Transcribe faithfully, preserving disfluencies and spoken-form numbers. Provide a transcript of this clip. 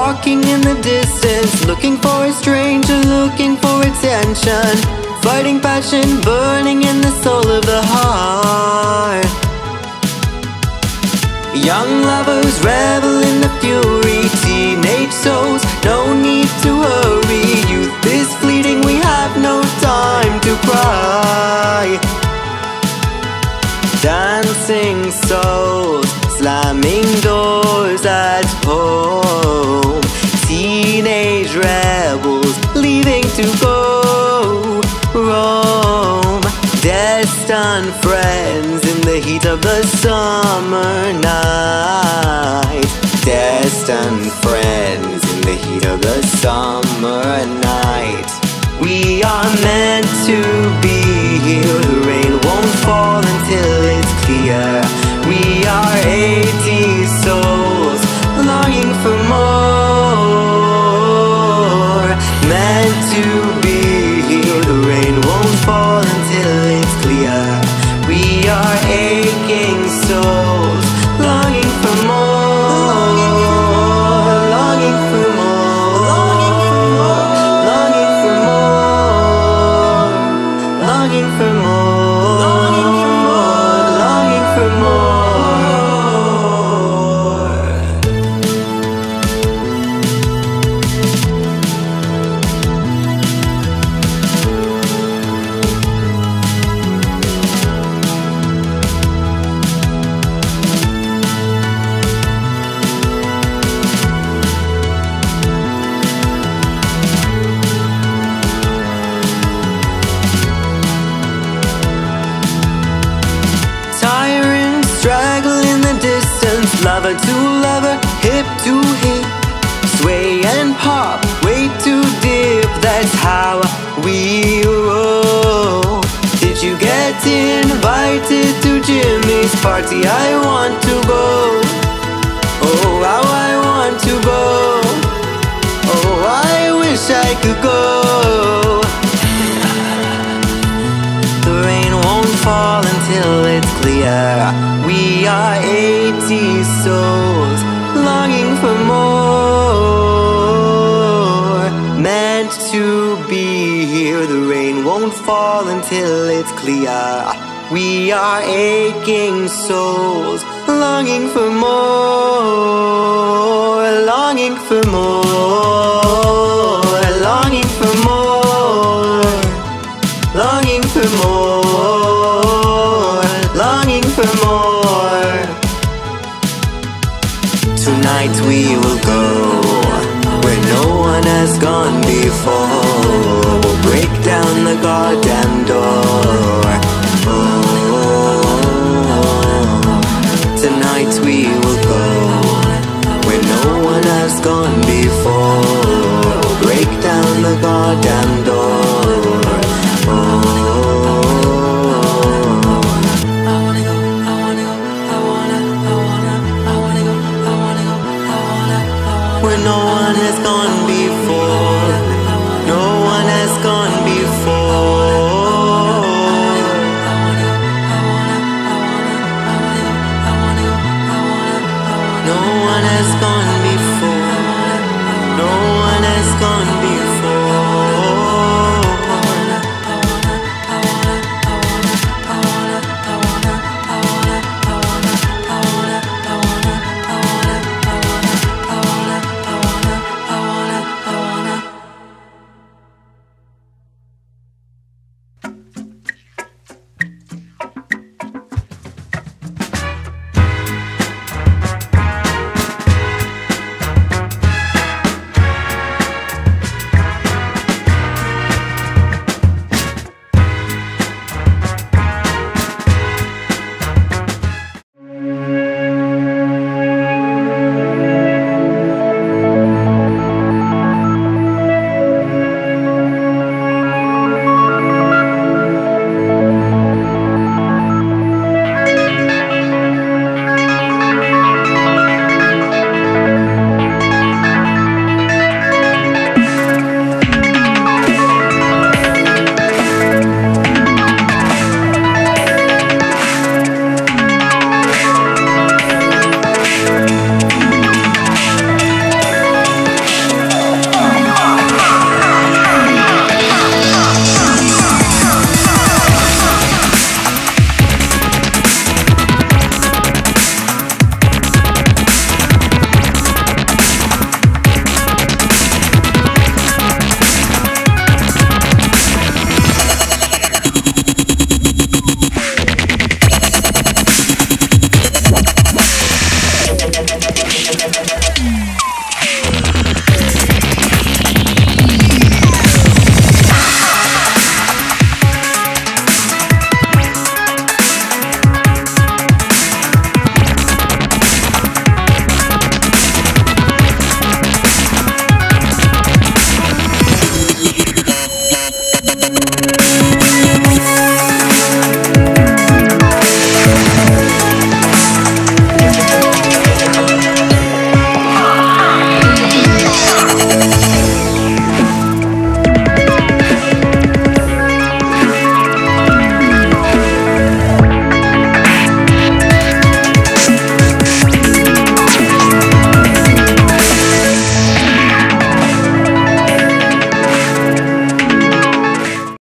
walking in the distance, looking for a stranger, looking for attention. Fighting passion, burning in the soul of the heart. Young lovers revel in the fury, teenage souls, no need to hurry. Youth is fleeting, we have no time to cry. Dancing souls, slamming doors at home. Teenage rebels, leaving to go roam. Destined friends in the heat of the summer night. Destined friends in the heat of the summer night. We are meant to be here. The rain won't fall until it's clear. We are eighty souls longing for more. Meant to be here. The rain won't fall until it's clear. We are aching souls longing for more. Longing for more. Longing for more. Longing for more. Longing for more. Longing for more. Lover to lover, hip to hip, sway and pop, way too deep. That's how we roll. Did you get invited to Jimmy's party? I want to go. Oh, how I want to go. Oh, I wish I could go. The rain won't fall until it's clear. We are eighty souls longing for more. Meant to be here. The rain won't fall until it's clear. We are aching souls longing for more. Longing for more. Longing for more. Longing for more. Longing for more. Tonight we will go where no one has gone before. We'll break down the goddamn door. Oh. Tonight we will go where no one has gone before. We'll break down the goddamn door. Where no one has gone before.